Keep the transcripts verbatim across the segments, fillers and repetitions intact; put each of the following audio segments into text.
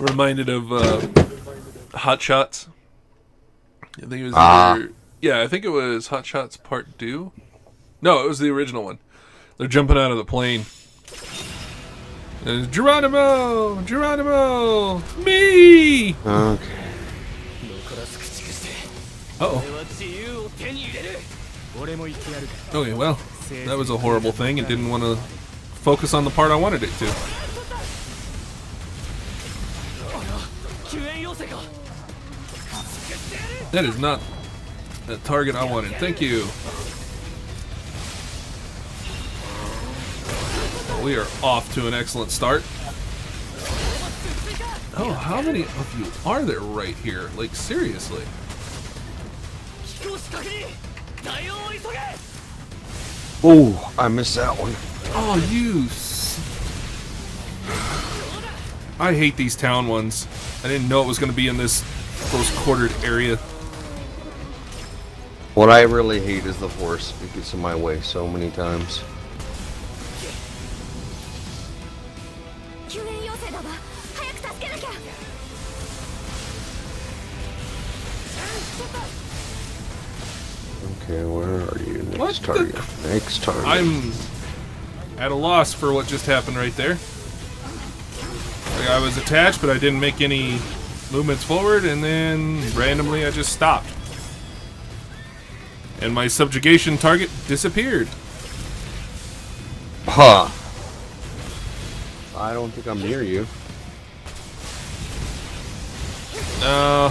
reminded of uh, Hot Shots. I think it was ah. either, yeah, I think it was Hot Shots Part Two. No, it was the original one. They're jumping out of the plane. And Geronimo! Geronimo! Me! Okay. Uh-oh. Okay, well, that was a horrible thing. It didn't want to focus on the part I wanted it to. That is not the target I wanted. Thank you. We are off to an excellent start. Oh, how many of you are there right here? Like, seriously. Oh, I missed that one. Oh, you. I hate these town ones. I didn't know it was going to be in this close-quartered area. What I really hate is the force. It gets in my way so many times. Okay, where are you? Next what target. The... Next target. I'm at a loss for what just happened right there. Like, I was attached, but I didn't make any movements forward, and then randomly I just stopped. And my subjugation target disappeared. Huh. I don't think I'm near you. Uh,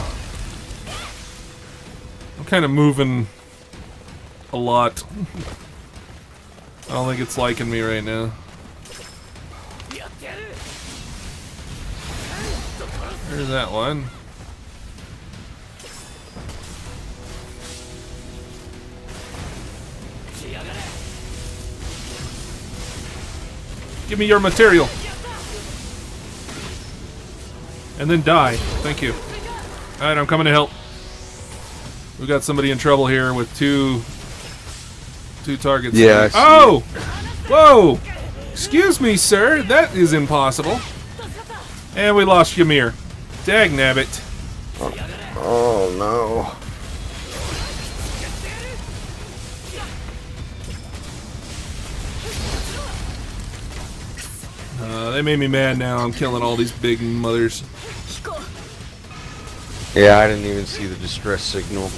I'm kind of moving a lot. I don't think it's liking me right now. There's that one. Give me your material. And then die. Thank you. Alright, I'm coming to help. We got somebody in trouble here with two two targets. Yeah. Oh! Whoa! Excuse me, sir. That is impossible. And we lost Ymir. Dag nabbit. Oh, oh no. Uh, they made me mad now. I'm killing all these big mothers. Yeah, I didn't even see the distress signal.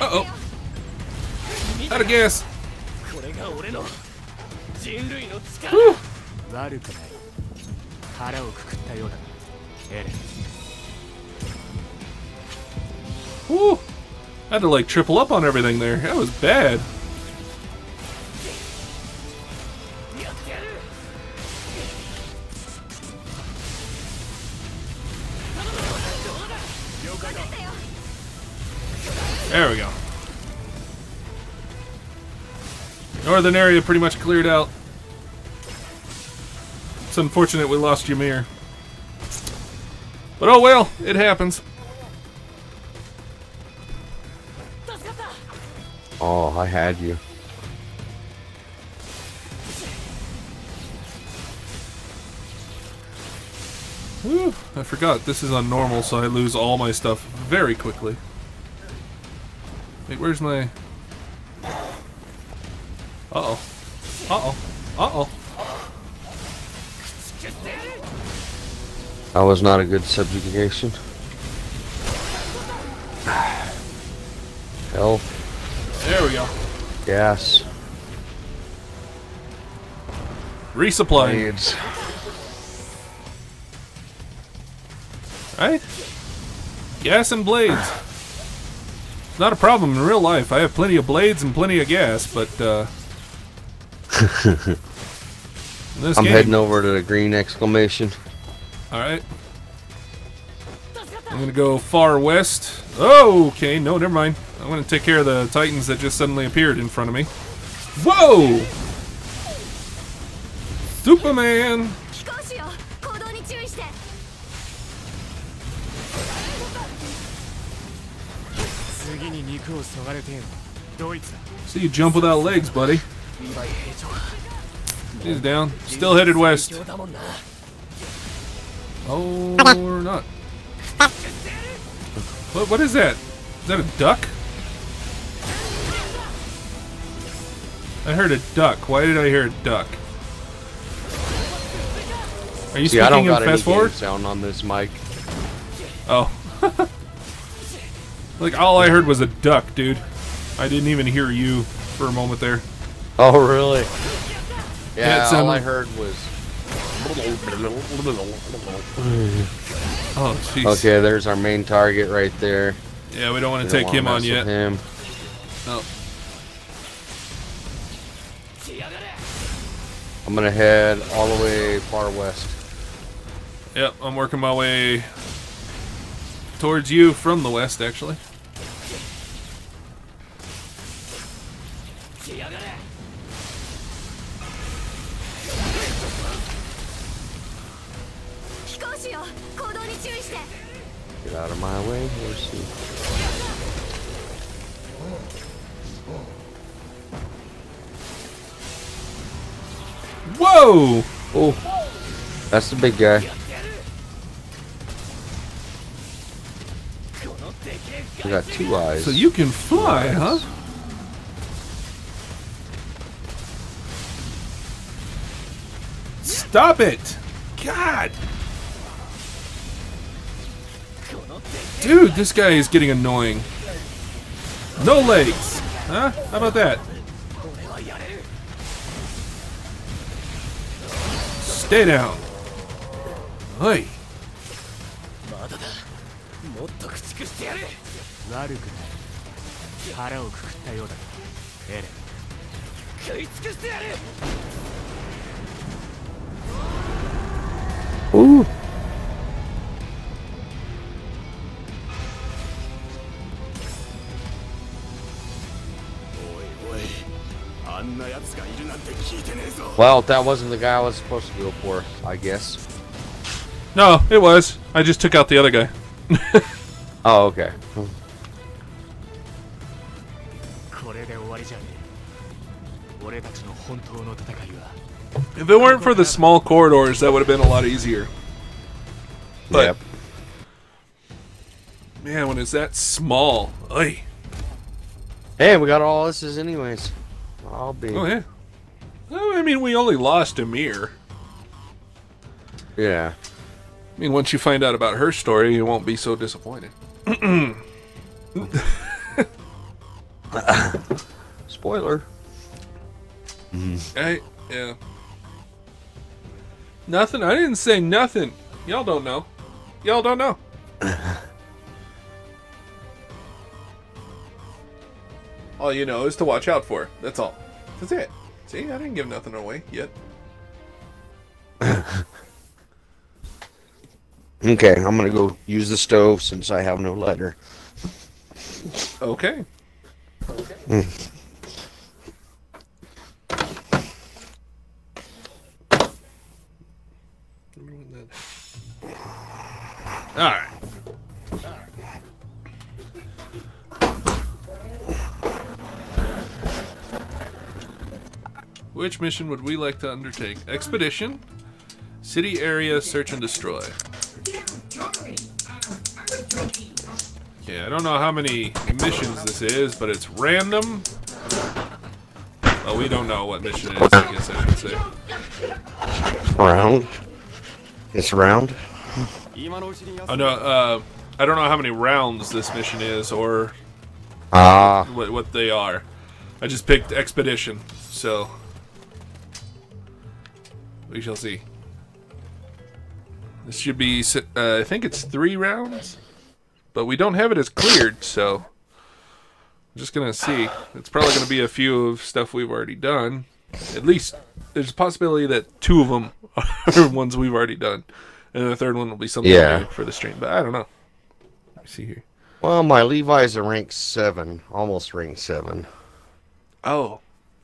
Uh-oh. Out of gas. Whew. Whew. I had to like triple up on everything there. That was bad. There we go. Northern area pretty much cleared out. It's unfortunate we lost Ymir. But oh well, it happens. Oh, I had you. Whew, I forgot. This is on normal, so I lose all my stuff very quickly. Wait, where's my... Uh-oh. Uh-oh. Uh-oh. That was not a good subjugation. Health. There we go. Gas. Resupply. Needs. Right? Gas and blades. Not a problem in real life. I have plenty of blades and plenty of gas, but uh I'm game, heading over to the green exclamation. Alright. I'm gonna go far west. Oh, okay, no, never mind. I'm gonna take care of the titans that just suddenly appeared in front of me. Whoa! Superman! So you jump without legs, buddy. He's down. Still headed west. Oh, or not. What, what is that? Is that a duck? I heard a duck. Why did I hear a duck? Are you See, speaking I don't in got fast any forward? Sound on this mic. Oh. Like, all I heard was a duck, dude. I didn't even hear you for a moment there. Oh, really? Yeah, all sound... I heard was... Oh, jeez. Okay, there's our main target right there. Yeah, we don't want to take him on yet. Him. No. I'm gonna head all the way far west. Yep, I'm working my way towards you from the west, actually. Get out of my way, horsey. Whoa! Oh, that's the big guy. I got two eyes. So you can fly, huh? Stop it! God! Dude, this guy is getting annoying. No legs! Huh? How about that? Stay down. Hey. Ooh. Well, that wasn't the guy I was supposed to go for, I guess. No, it was. I just took out the other guy. Oh, okay. If it weren't for the small corridors, that would have been a lot easier. But, yep. Man, when it's that small. Oy. Hey, we got all this anyways. I'll be. Oh, yeah. Well, I mean, we only lost Ymir. Yeah. I mean, once you find out about her story, you won't be so disappointed. Spoiler. Mm. I, yeah. Nothing. I didn't say nothing. Y'all don't know. Y'all don't know. All you know is to watch out for her. That's all. That's it. See, I didn't give nothing away yet. Okay, I'm gonna go use the stove since I have no lighter. Okay. Okay. Mm. All right. Which mission would we like to undertake? Expedition, city area, search and destroy. Okay, I don't know how many missions this is, but it's random. Well, we don't know what mission it is, I guess I should say. Round? It's round? Oh, no, uh, I don't know how many rounds this mission is or uh. what, what they are. I just picked Expedition, so... We shall see. This should be, uh, I think it's three rounds, but we don't have it as cleared, so I'm just gonna see. It's probably gonna be a few of stuff we've already done. At least there's a possibility that two of them are ones we've already done, and the third one will be something yeah. new for the stream. But I don't know. Let me see here. Well, my Levi's a rank seven, almost rank seven. Oh,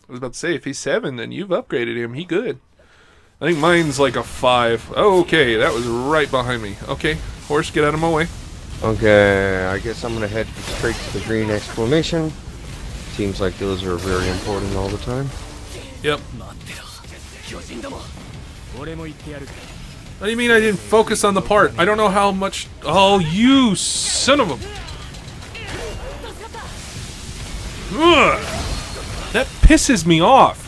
I was about to say if he's seven, then you've upgraded him. He good. I think mine's like a five. Oh, okay, that was right behind me. Okay, horse, get out of my way. Okay, I guess I'm going to head straight to the green exclamation. Seems like those are very important all the time. Yep. What do you mean I didn't focus on the part? I don't know how much... Oh, you son of a... Ugh. That pisses me off.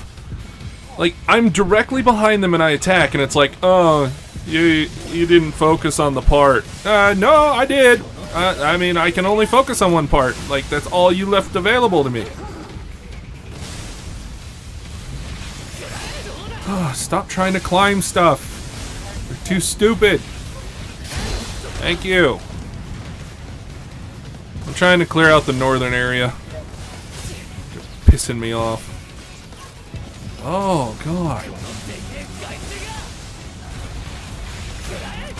Like, I'm directly behind them and I attack and it's like, oh, you you didn't focus on the part. Uh, no, I did. Uh, I mean, I can only focus on one part. Like, that's all you left available to me. Oh, stop trying to climb stuff. You're too stupid. Thank you. I'm trying to clear out the northern area. They're pissing me off. Oh, God.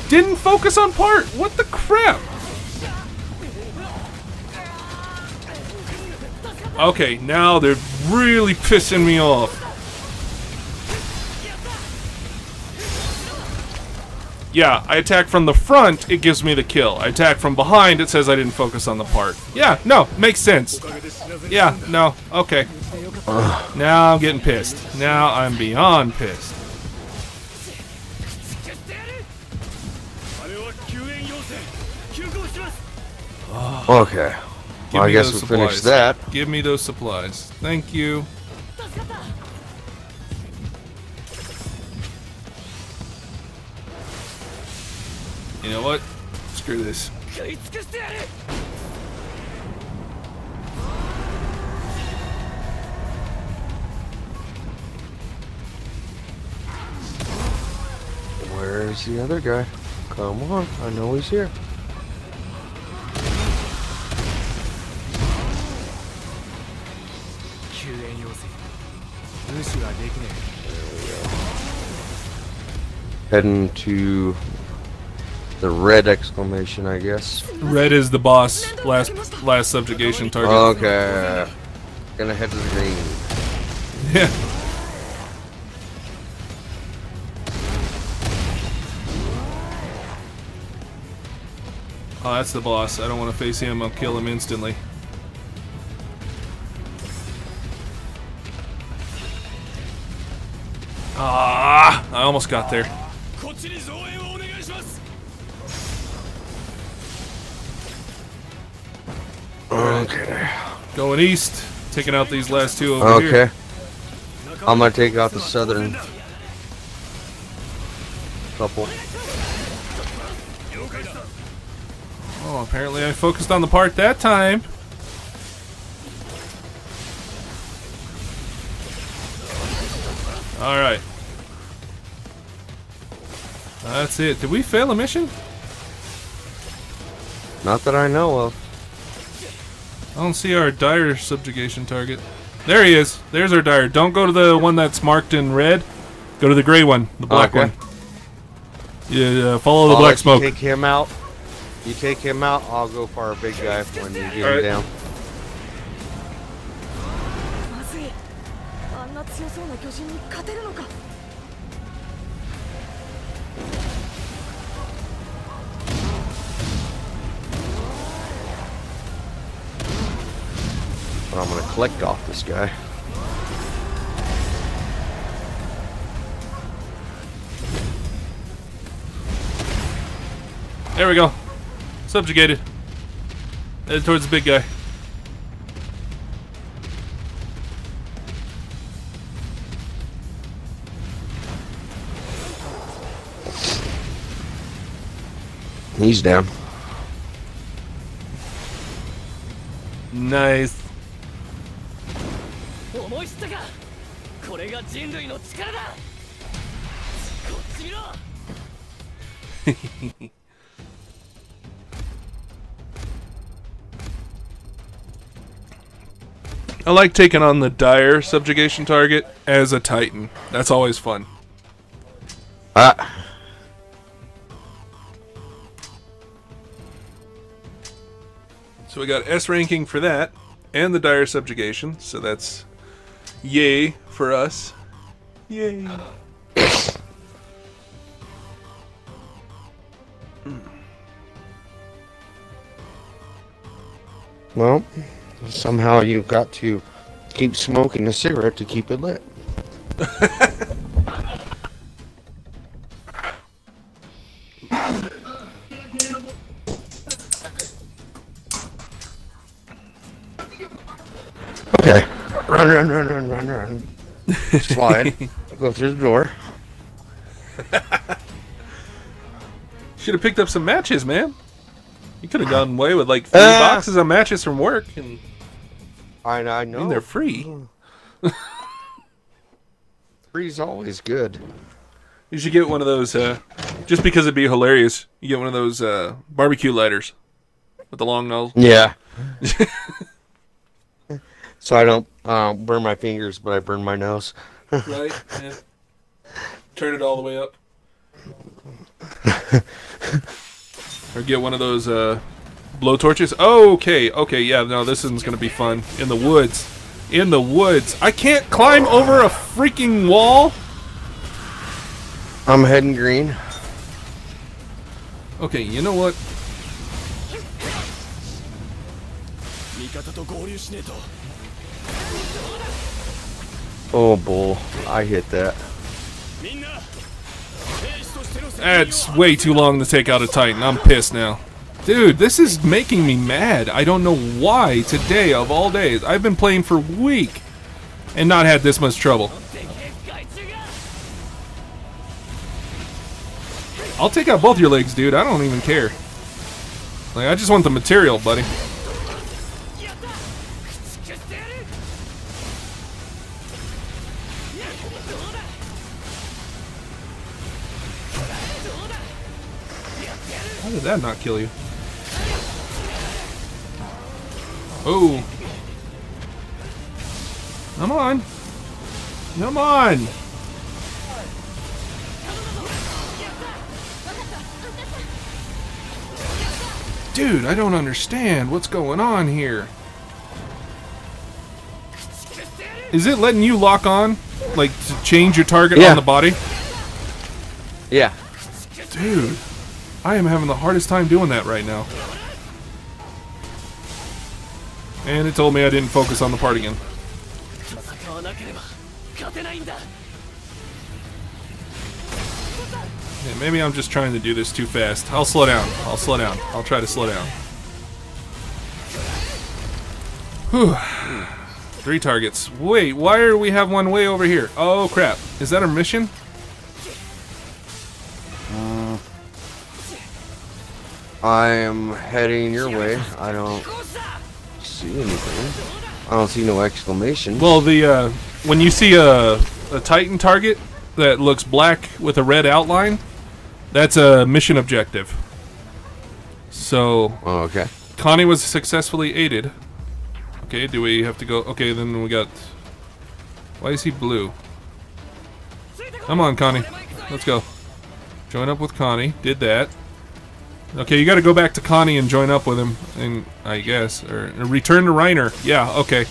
Didn't focus on part. What the crap? Okay, now they're really pissing me off. Yeah, I attack from the front, it gives me the kill. I attack from behind, it says I didn't focus on the part. Yeah, no, makes sense. Yeah, no, okay. Ugh. Now I'm getting pissed. Now I'm beyond pissed. Okay. Well, I guess we finished that. Give me those supplies. Thank you. You know what? Screw this. Where's the other guy? Come on, I know he's here. Heading to the red exclamation, I guess. Red is the boss. Last last subjugation target. Okay. Gonna head to the green. Yeah. Oh, that's the boss. I don't want to face him. I'll kill him instantly. Ah! I almost got there. Okay. Going east, taking out these last two over okay. here. Okay. I'm gonna take out the southern couple. Oh, apparently I focused on the part that time. All right. That's it. Did we fail a mission? Not that I know of. I don't see our dire subjugation target. There he is. There's our dire. Don't go to the one that's marked in red. Go to the gray one, the black okay. one. Yeah, uh, follow I'll the black smoke. You take him out. You take him out. I'll go for our big guy when you get right. him down. I'm gonna collect off this guy. There we go. Subjugated. Headed towards the big guy. He's down. Nice. I like taking on the dire subjugation target as a Titan. That's always fun. Ah. So we got S ranking for that and the dire subjugation, so that's yay for us. Yay. Well, somehow you've got to keep smoking a cigarette to keep it lit. Okay. Run, run, run, run, run, run. Slide. Go through the door. Should have picked up some matches, man. You could have gotten away with like three uh, boxes of matches from work. And I, I know. I mean, they're free. Free's always good. You should get one of those, uh, just because it'd be hilarious, you get one of those uh, barbecue lighters with the long nose. Yeah. So I don't uh, burn my fingers, but I burn my nose. Right. Yeah. Turn it all the way up. Or get one of those uh, blow torches. Oh, okay, okay, yeah, no, this isn't going to be fun. In the woods. In the woods. I can't climb over a freaking wall. I'm heading green. Okay, you know what? Oh, bull. I hit that. That's way too long to take out a Titan. I'm pissed now. Dude, this is making me mad. I don't know why today, of all days. I've been playing for a week and not had this much trouble. I'll take out both your legs, dude. I don't even care. Like, I just want the material, buddy. How did that not kill you? Oh. Come on. Come on. Dude, I don't understand what's going on here. Is it letting you lock on? Like, to change your target yeah. on the body? Yeah. Dude. I am having the hardest time doing that right now. And it told me I didn't focus on the part again. Yeah, maybe I'm just trying to do this too fast. I'll slow down. I'll slow down. I'll try to slow down. Whew. Three targets. Wait, why do we have one way over here? Oh, crap. Is that a mission? I am heading your way. I don't see anything. I don't see no exclamation. Well, the uh, when you see a, a Titan target that looks black with a red outline, that's a mission objective. So, oh, okay. Connie was successfully aided. Okay, do we have to go? Okay, then we got... Why is he blue? Come on, Connie. Let's go. Join up with Connie. Did that. Okay, you gotta go back to Connie and join up with him, and I guess, or, or return to Reiner. Yeah, okay.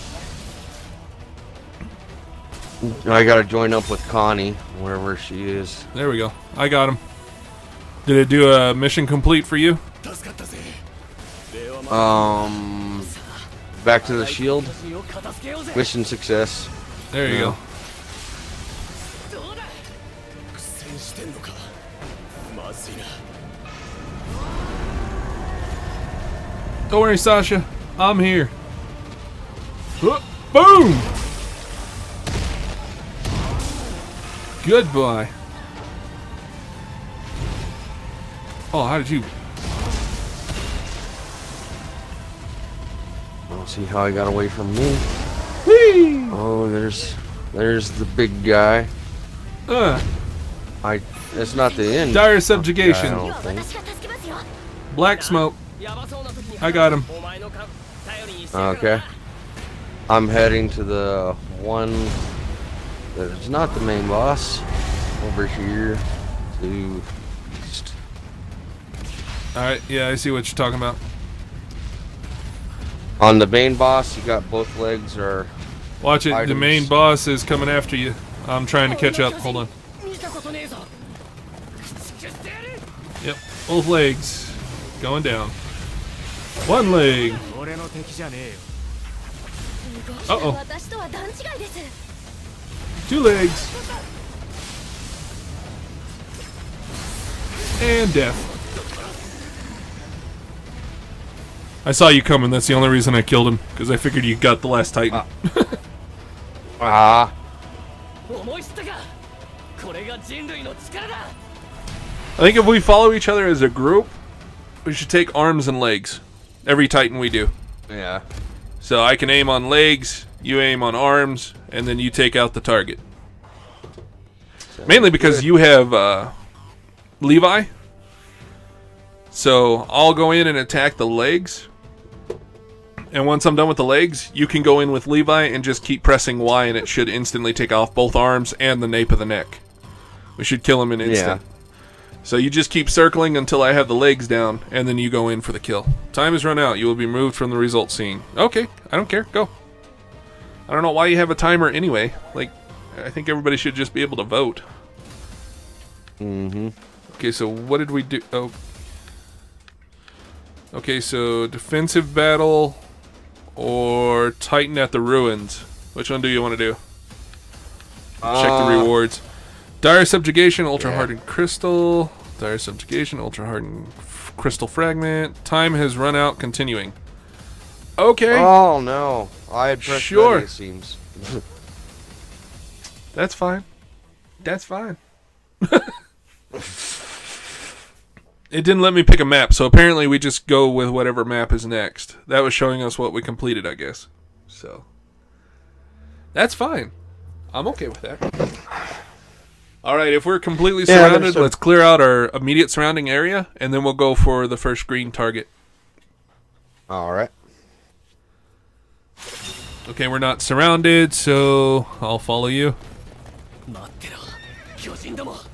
I gotta join up with Connie, wherever she is. There we go. I got him. Did it do a mission complete for you? Um, back to the shield. Mission success. There you no. go. Don't worry, Sasha. I'm here. Uh, boom! Goodbye. Oh, how did you... I don't see how he got away from me. Whee! Oh, there's... There's the big guy. Uh. I... That's not the end. Dire subjugation. I don't think. Black smoke. I got him. Okay. I'm heading to the one that is not the main boss. Over here to east. Alright, yeah, I see what you're talking about. On the main boss, you got both legs or... Watch it, items. The main boss is coming after you. I'm trying to catch up, hold on. Yep, both legs going down. One leg. Uh-oh. Two legs. and death. I saw you coming, that's the only reason I killed him, because I figured you got the last Titan. Ah. I think if we follow each other as a group, we should take arms and legs. Every Titan we do. Yeah. So I can aim on legs, you aim on arms, and then you take out the target. Sounds Mainly because good. you have uh, Levi. So I'll go in and attack the legs. And once I'm done with the legs, you can go in with Levi and just keep pressing Y, and it should instantly take off both arms and the nape of the neck. We should kill him in an instant. Yeah. So you just keep circling until I have the legs down, and then you go in for the kill. Time has run out. You will be removed from the result scene. Okay, I don't care. Go. I don't know why you have a timer anyway. Like, I think everybody should just be able to vote. Mm-hmm. Okay, so what did we do? Oh. Okay, so defensive battle or Titan at the Ruins. Which one do you want to do? Uh, Check the rewards. Dire Subjugation, Ultra yeah. Hardened Crystal. Dire Subjugation, Ultra Hardened Crystal Fragment. Time has run out, continuing. Okay. Oh, no. I had pressed sure. that, it seems. That's fine. That's fine. It didn't let me pick a map, so apparently we just go with whatever map is next. That was showing us what we completed, I guess. So that's fine. I'm okay with that. All right, if we're completely yeah, surrounded, so let's clear out our immediate surrounding area, and then we'll go for the first green target. All right. Okay, we're not surrounded, so I'll follow you.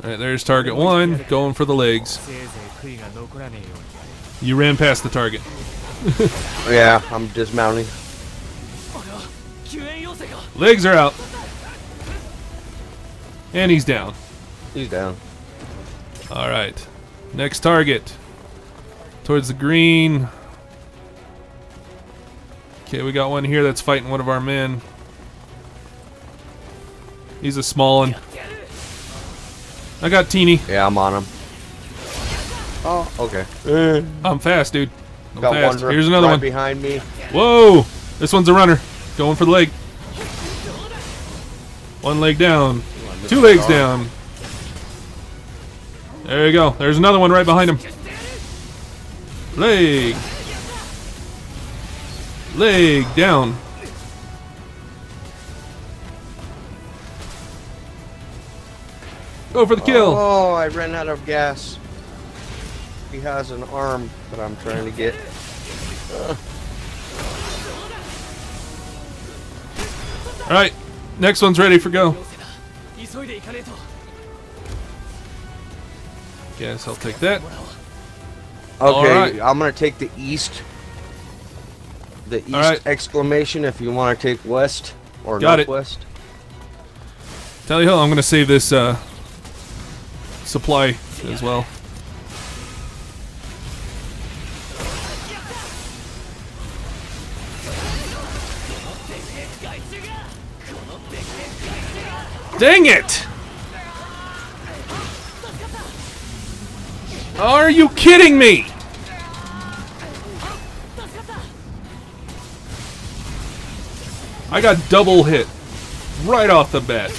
Alright, there's target one, going for the legs. You ran past the target. Yeah, I'm dismounting. Legs are out. And he's down. He's down. Alright, next target. Towards the green. Okay, we got one here that's fighting one of our men. He's a small one. I got teeny. Yeah, I'm on him. Oh, okay. Uh, I'm fast, dude. I'm got fast. One Here's another right one behind me. Whoa! This one's a runner, going for the leg. One leg down. Two legs down. There you go. There's another one right behind him. Leg. Leg down. Go for the kill! Oh, I ran out of gas. He has an arm that I'm trying to get. Uh. Alright, next one's ready for go. Guess I'll take that. Okay, right. I'm gonna take the east. The east right. exclamation if you want to take west or Got northwest. It. Tally Hill, I'm gonna save this. Uh, Supply as well. Dang it! Are you kidding me? I got double hit right off the bat.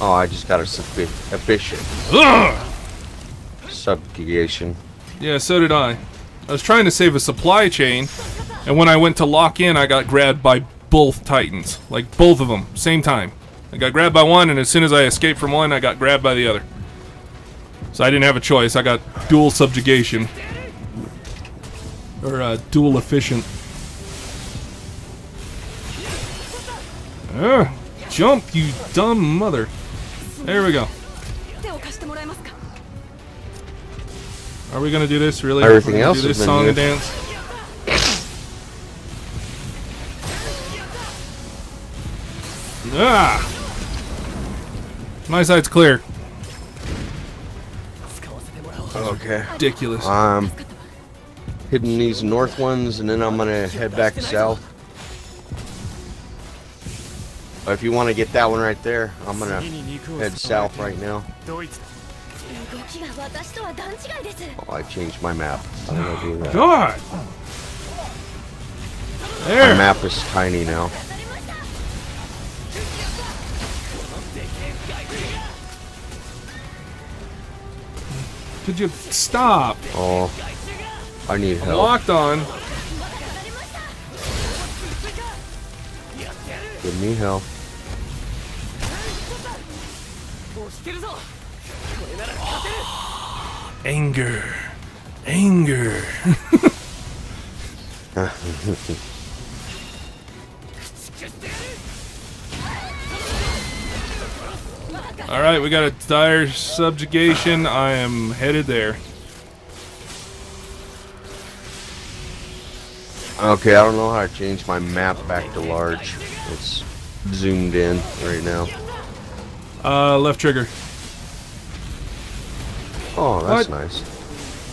Oh, I just got a sufficient subjugation. Yeah, so did I. I was trying to save a supply chain, and when I went to lock in, I got grabbed by both Titans. Like, both of them, same time. I got grabbed by one, and as soon as I escaped from one, I got grabbed by the other. So I didn't have a choice. I got dual subjugation. Or, uh, dual efficient. Uh, jump, you dumb mother. There we go. Are we gonna do this really? Everything else do this has been song good. And dance. Ah! My side's clear. Okay. Ridiculous. I'm hitting these north ones, and then I'm gonna head back south. If you want to get that one right there, I'm gonna head south right now. Oh, I changed my map. I don't know who that. God. There. My map is tiny now. Could you stop? Oh, I need help. I'm locked on. Give me help. Oh, anger. Anger. Alright, we got a dire subjugation. I am headed there. Okay, I don't know how to change my map back to large. It's zoomed in right now. Uh, left trigger. Oh, that's what? Nice.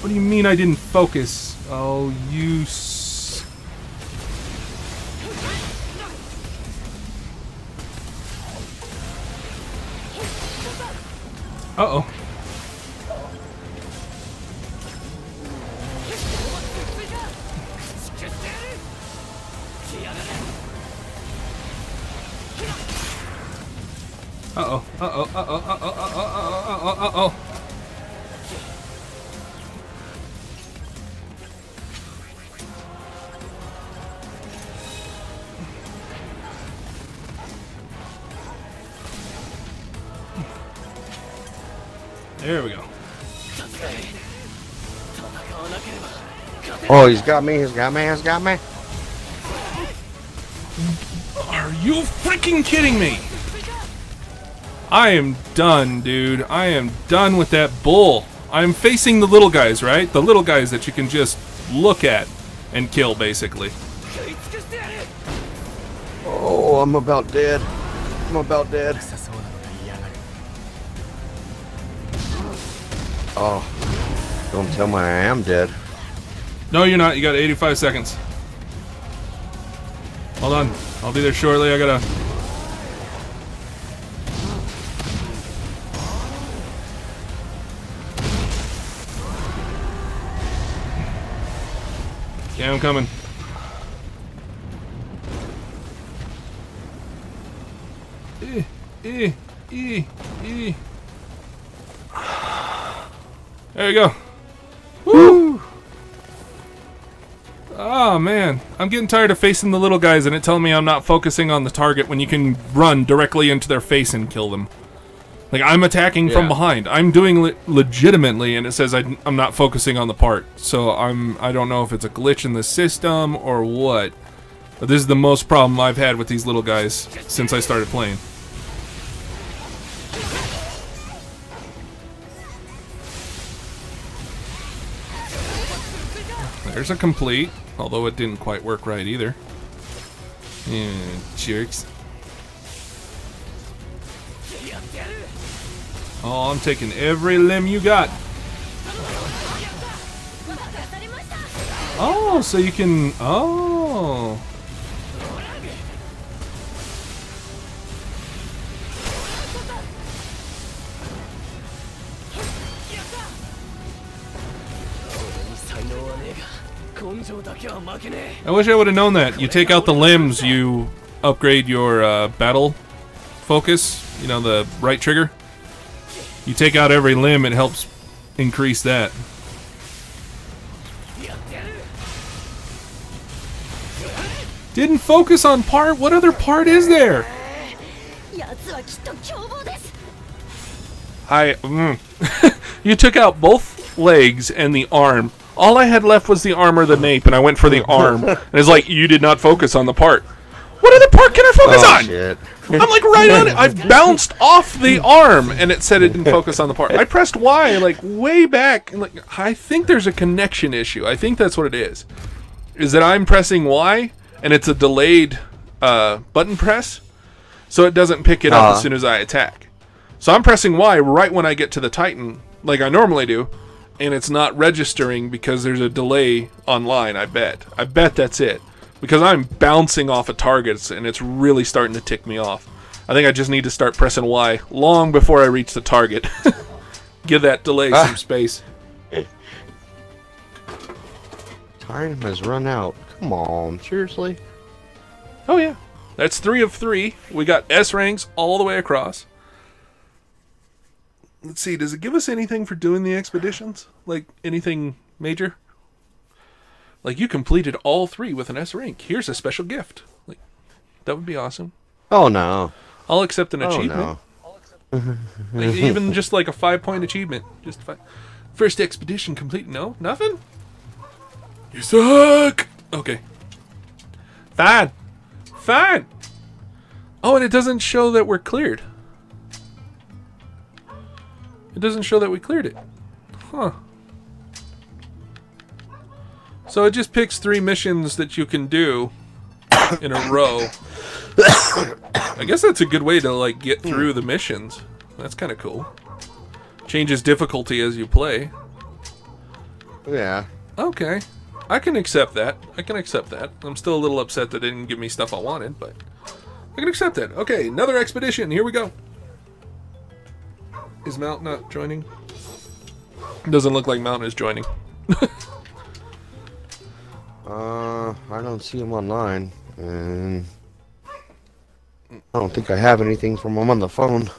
What do you mean I didn't focus? Oh, you... S uh-oh. Uh-oh, uh-oh, uh-oh, uh-oh, uh-oh, uh-oh, uh-oh. There we go. Oh, he's got me, he's got me, he's got me. Are you freaking kidding me? I am done, dude. I am done with that bull. I'm facing the little guys, right? The little guys that you can just look at and kill, basically. Oh, I'm about dead. I'm about dead. Oh, don't tell me I am dead. No, you're not. You got eighty-five seconds. Hold on. I'll be there shortly. I gotta... Yeah, I'm coming. Eh, eh, eh, eh. There you go. Woo! Ah, man. I'm getting tired of facing the little guys and it telling me I'm not focusing on the target when you can run directly into their face and kill them. Like, I'm attacking yeah. from behind. I'm doing le legitimately, and it says I, I'm not focusing on the part. So I'm, I don't know if it's a glitch in the system or what. But this is the most problem I've had with these little guys since I started playing. There's a complete, although it didn't quite work right either. Yeah, jerks. Oh, I'm taking every limb you got. Oh, so you can... Oh. I wish I would have known that. You take out the limbs, you upgrade your uh, battle focus. You know, the right trigger. You take out every limb, it helps increase that. Didn't focus on part? What other part is there? I... Mm. You took out both legs and the arm. All I had left was the arm or the nape, and I went for the arm. And it's like, you did not focus on the part. What other part can I focus oh, on? Shit. I'm like right on it. I've bounced off the arm, and it said it didn't focus on the part. I pressed Y like way back, and like I think there's a connection issue. I think that's what it is. Is that I'm pressing Y, and it's a delayed uh, button press, so it doesn't pick it uh-huh. up as soon as I attack. So I'm pressing Y right when I get to the Titan, like I normally do, and it's not registering because there's a delay online. I bet. I bet that's it. Because I'm bouncing off of targets, and it's really starting to tick me off. I think I just need to start pressing Y long before I reach the target. Give that delay ah. some space. Time has run out. Come on, seriously? Oh yeah. That's three of three. We got S ranks all the way across. Let's see, does it give us anything for doing the expeditions? Like, anything major? Like, you completed all three with an S rank. Here's a special gift. Like, that would be awesome. Oh, no. I'll accept an oh, achievement. No. Accept like, even just, like, a five-point achievement. Just five. First expedition complete. No? Nothing? You suck! Okay. Fine. Fine! Oh, and it doesn't show that we're cleared. It doesn't show that we cleared it. Huh. So it just picks three missions that you can do in a row. I guess that's a good way to, like, get through the missions. That's kind of cool. Changes difficulty as you play. Yeah. Okay. I can accept that. I can accept that. I'm still a little upset that it didn't give me stuff I wanted, but I can accept that. Okay, another expedition. Here we go. Is Mount not joining? Doesn't look like Mount is joining. uh, I don't see him online, and I don't think I have anything from him on the phone.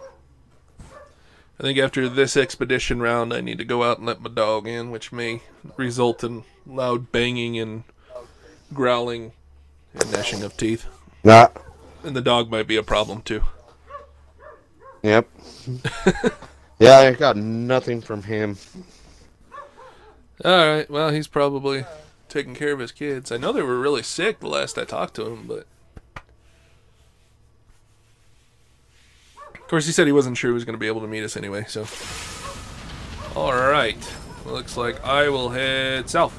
I think after this expedition round, I need to go out and let my dog in, which may result in loud banging and growling and gnashing of teeth. Nah. And the dog might be a problem, too. Yep. Yeah, I got nothing from him. Alright, well, he's probably taking care of his kids. I know they were really sick the last I talked to him, but... Of course, he said he wasn't sure he was going to be able to meet us anyway, so... Alright. Looks like I will head south.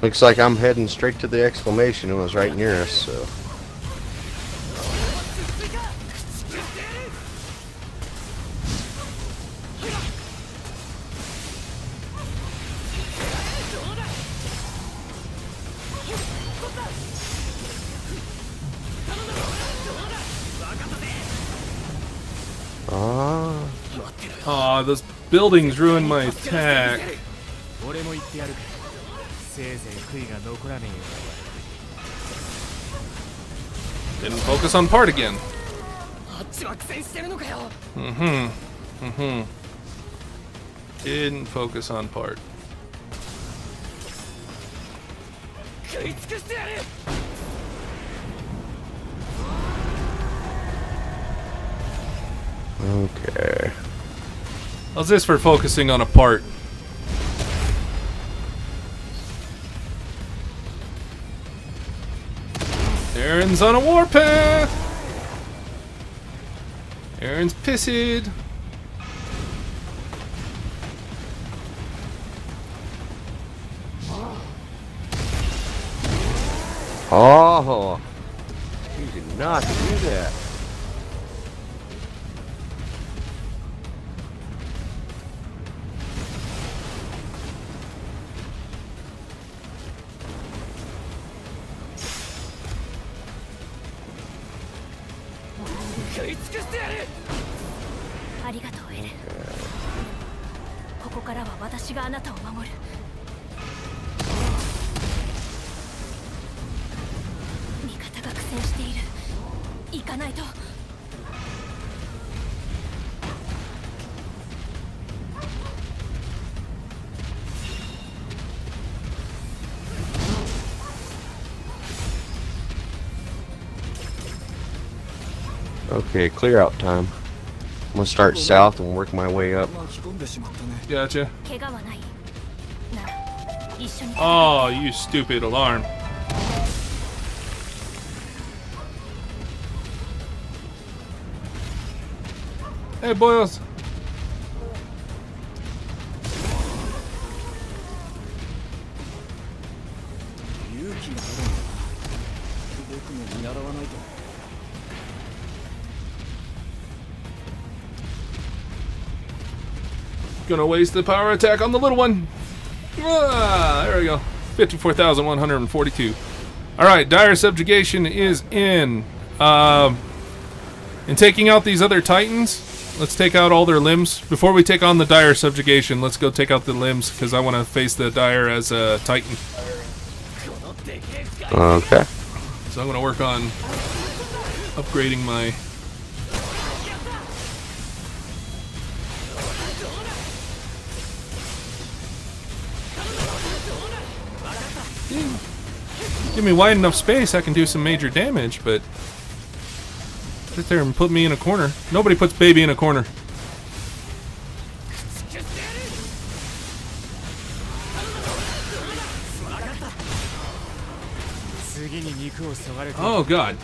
Looks like I'm heading straight to the exclamation. It was right near us, so... Ah. Aw, those buildings ruined my attack. Didn't focus on part again. Mm-hmm. Mm-hmm. Didn't focus on part. Okay. How's this for focusing on a part? Aaron's on a warpath! Aaron's pissed. Oh! You did not do that. Okay, clear out time. I'm gonna start south and work my way up. Gotcha. Oh, you stupid alarm. Hey, boys. Gonna waste the power attack on the little one. Ah, there we go. fifty-four thousand one hundred forty-two. Alright, dire subjugation is in. Um, in taking out these other titans, let's take out all their limbs. Before we take on the dire subjugation, let's go take out the limbs, because I want to face the dire as a titan. Okay. So I'm going to work on upgrading my... Give me wide enough space, I can do some major damage, but sit there and put me in a corner. Nobody puts baby in a corner. Oh god.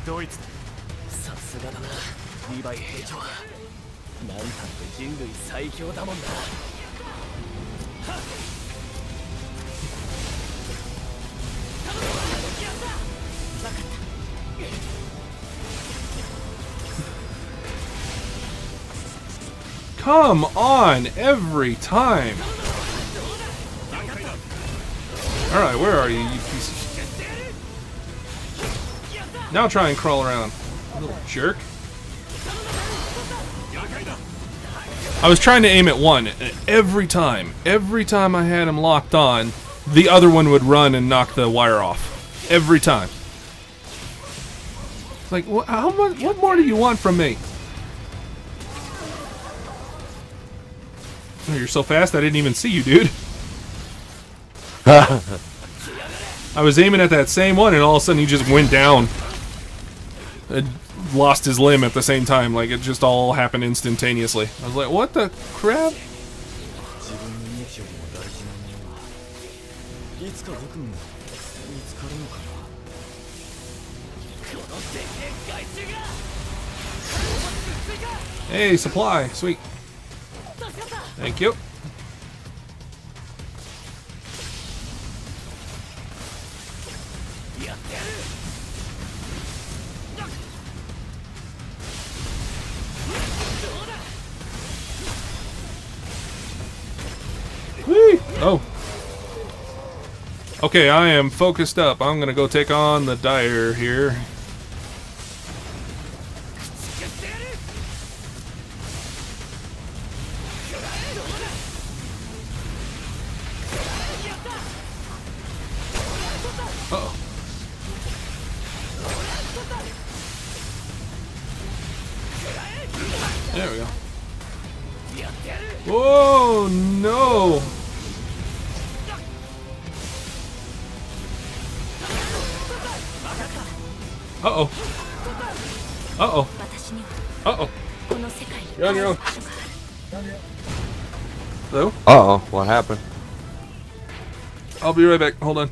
Come on, every time. Alright, where are you, you piece of... Now try and crawl around, little jerk. I was trying to aim at one, and every time, every time I had him locked on, the other one would run and knock the wire off. Every time. It's like, wh how much, what more do you want from me? Oh, you're so fast, I didn't even see you, dude. I was aiming at that same one, and all of a sudden he just went down. And lost his limb at the same time, like it just all happened instantaneously. I was like, what the crap? Hey, supply, sweet. Thank you. Whee! Oh. Okay, I am focused up. I'm gonna go take on the dire here. There we go. Whoa, no! Uh-oh. Uh-oh. Uh-oh. You're on your own. Hello? Uh-oh, what happened? I'll be right back, hold on.